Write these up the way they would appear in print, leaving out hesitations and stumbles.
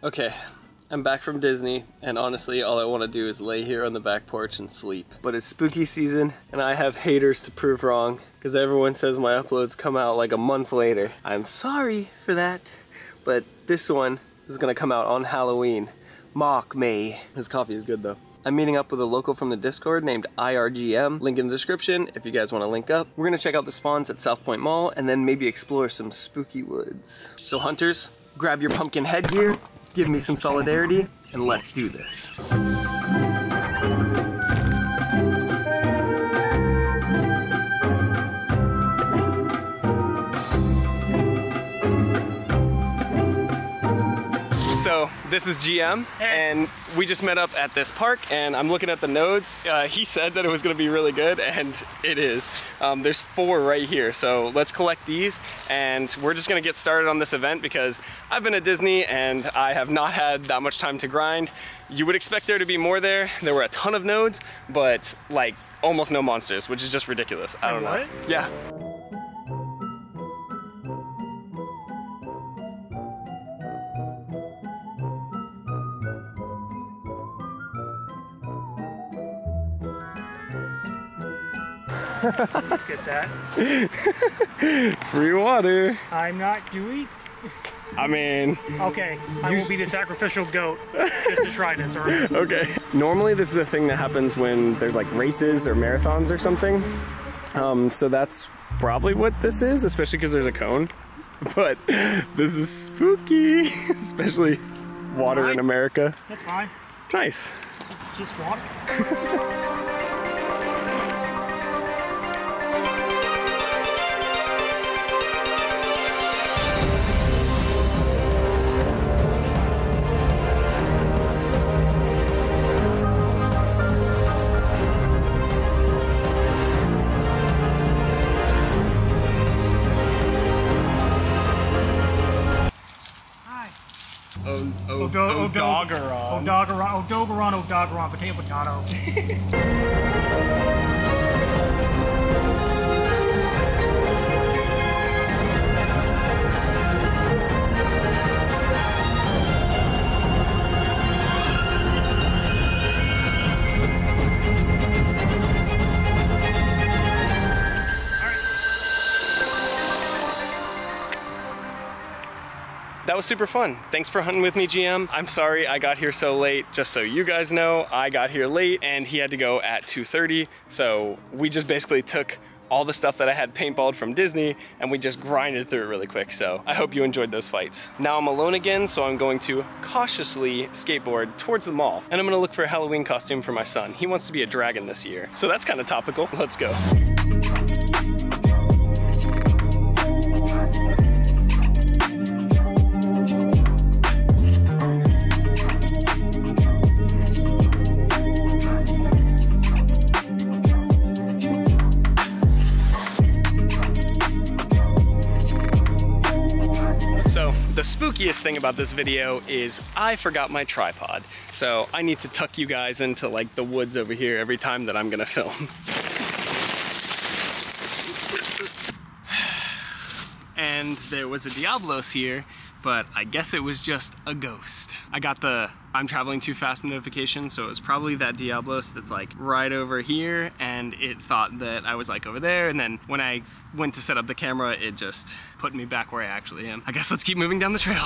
Okay, I'm back from Disney, and honestly, all I want to do is lay here on the back porch and sleep. But it's spooky season, and I have haters to prove wrong, because everyone says my uploads come out like a month later. I'm sorry for that, but this one is gonna come out on Halloween. Mock me. This coffee is good, though. I'm meeting up with a local from the Discord named IRGM. Link in the description if you guys want to link up. We're gonna check out the spawns at South Point Mall, and then maybe explore some spooky woods. So hunters, grab your pumpkin headgear, give me some solidarity, and let's do this. So this is GM, and we just met up at this park, and I'm looking at the nodes. He said that it was gonna be really good, and it is. There's 4 right here, so let's collect these, and we're just gonna get started on this event because I've been at Disney and I have not had that much time to grind. You would expect there to be more there. There were a ton of nodes, but like almost no monsters, which is just ridiculous. I don't know. Yeah. Get that. Free water. I'm not Dewey. I mean. Okay, I will be the sacrificial goat just to try this, alright? Okay. Normally this is a thing that happens when there's like races or marathons or something. So that's probably what this is, especially because there's a cone. But this is spooky, especially water in America. That's fine. Nice. Just water. Odogaron. Odogaron. Odogaron. Odogaron. Potato. Potato. That was super fun. Thanks for hunting with me, GM. I'm sorry I got here so late. Just so you guys know, I got here late and he had to go at 2:30. So we just basically took all the stuff that I had paintballed from Disney and we just grinded through it really quick. So I hope you enjoyed those fights. Now I'm alone again, so I'm going to cautiously skateboard towards the mall. And I'm gonna look for a Halloween costume for my son. He wants to be a dragon this year. So that's kind of topical. Let's go. The spookiest thing about this video is I forgot my tripod. So I need to tuck you guys into like the woods over here every time that I'm gonna film. And there was a Diablos here, but I guess it was just a ghost. I got the I'm traveling too fast notification, so it was probably that Diablos that's like right over here, and it thought that I was like over there, and then when I went to set up the camera, it just put me back where I actually am. I guess let's keep moving down the trail.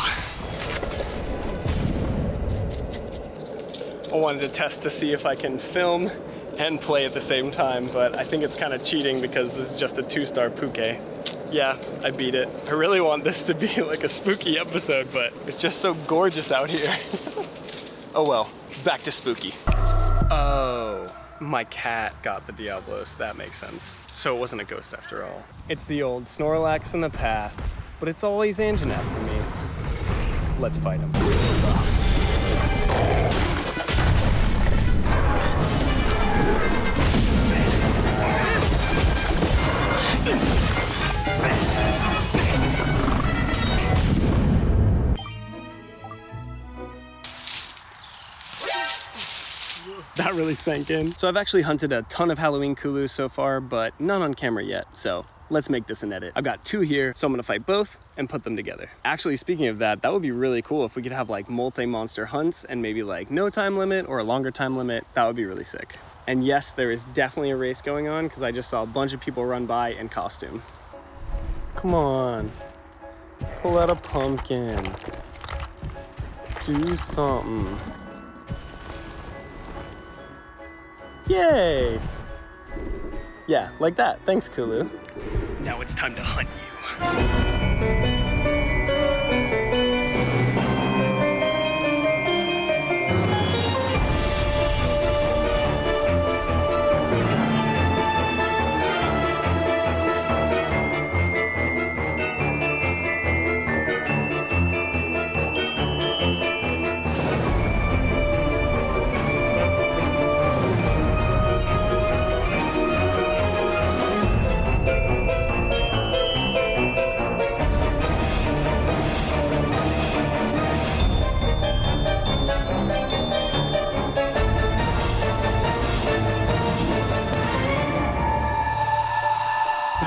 I wanted to test to see if I can film and play at the same time, but I think it's kind of cheating because this is just a 2-star Puke. Yeah, I beat it. I really want this to be like a spooky episode, but it's just so gorgeous out here. Oh well, back to spooky. Oh, my cat got the Diablos. That makes sense. So it wasn't a ghost after all. It's the old Snorlax in the path, but it's always Anjanath for me. Let's fight him. That really sank in. So I've actually hunted a ton of Halloween Kulu so far, but none on camera yet. So Let's make this an edit. I've got two here, so I'm gonna fight both and put them together. Actually, speaking of that, that would be really cool if we could have like multi-monster hunts and maybe like no time limit or a longer time limit. That would be really sick. And yes, there is definitely a race going on because I just saw a bunch of people run by in costume. Come on, pull out a pumpkin. Do something. Yay! Yeah, like that. Thanks, Kulu. Now it's time to hunt you.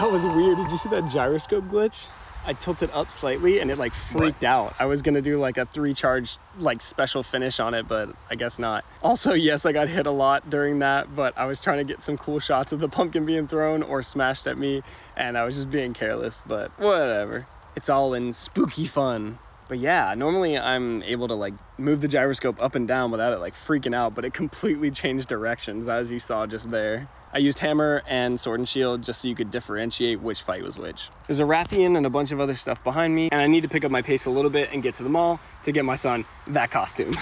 That was weird. Did you see that gyroscope glitch? I tilted up slightly and it like freaked out. I was gonna do like a 3-charge like special finish on it, but I guess not. Also, yes, I got hit a lot during that, but I was trying to get some cool shots of the pumpkin being thrown or smashed at me, and I was just being careless, but whatever. It's all in spooky fun. But yeah, normally I'm able to like move the gyroscope up and down without it like freaking out, but it completely changed directions as you saw just there. I used hammer and sword and shield just so you could differentiate which fight was which. There's a Rathian and a bunch of other stuff behind me, and I need to pick up my pace a little bit and get to the mall to get my son that costume.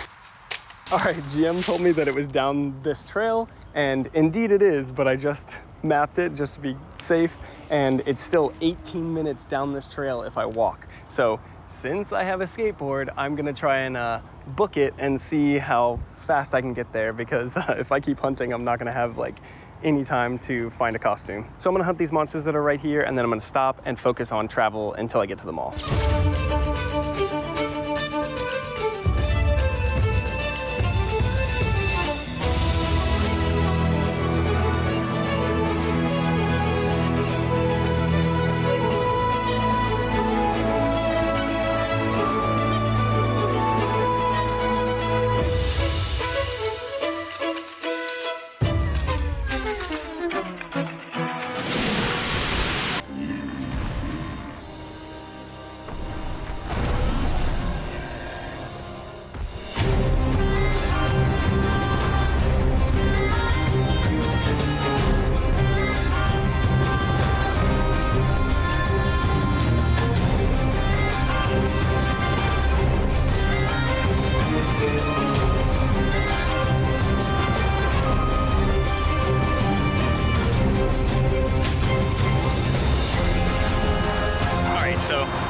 All right, GM told me that it was down this trail, and indeed it is, but I just mapped it just to be safe, and it's still 18 minutes down this trail if I walk. So since I have a skateboard, I'm gonna try and book it and see how fast I can get there, because if I keep hunting, I'm not gonna have like any time to find a costume. So I'm gonna hunt these monsters that are right here, and then I'm gonna stop and focus on travel until I get to the mall.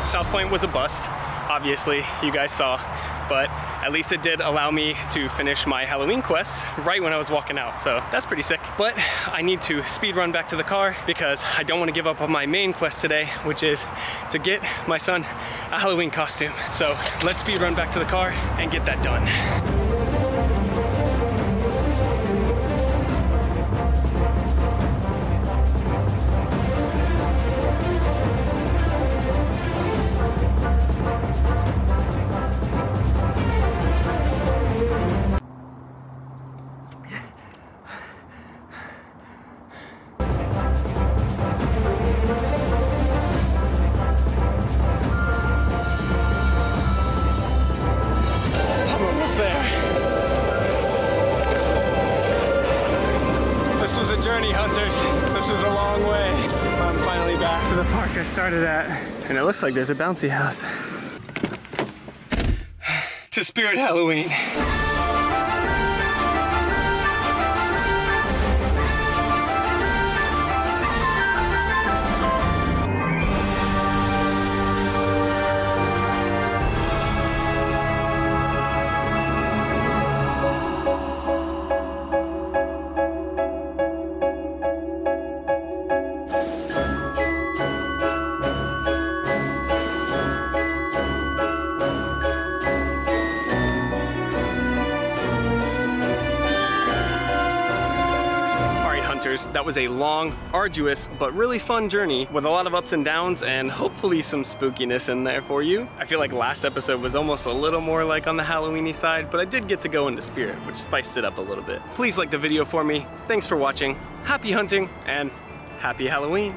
South Point was a bust, obviously, you guys saw, but at least it did allow me to finish my Halloween quest right when I was walking out, so that's pretty sick. But I need to speed run back to the car because I don't want to give up on my main quest today, which is to get my son a Halloween costume. So let's speed run back to the car and get that done. Started at, and it looks like there's a bouncy house. To Spirit Halloween. adventures. That was a long, arduous, but really fun journey with a lot of ups and downs and hopefully some spookiness in there for you. I feel like last episode was almost a little more like on the Halloween-y side, but I did get to go into Spirit, which spiced it up a little bit. Please like the video for me. Thanks for watching. Happy hunting and happy Halloween.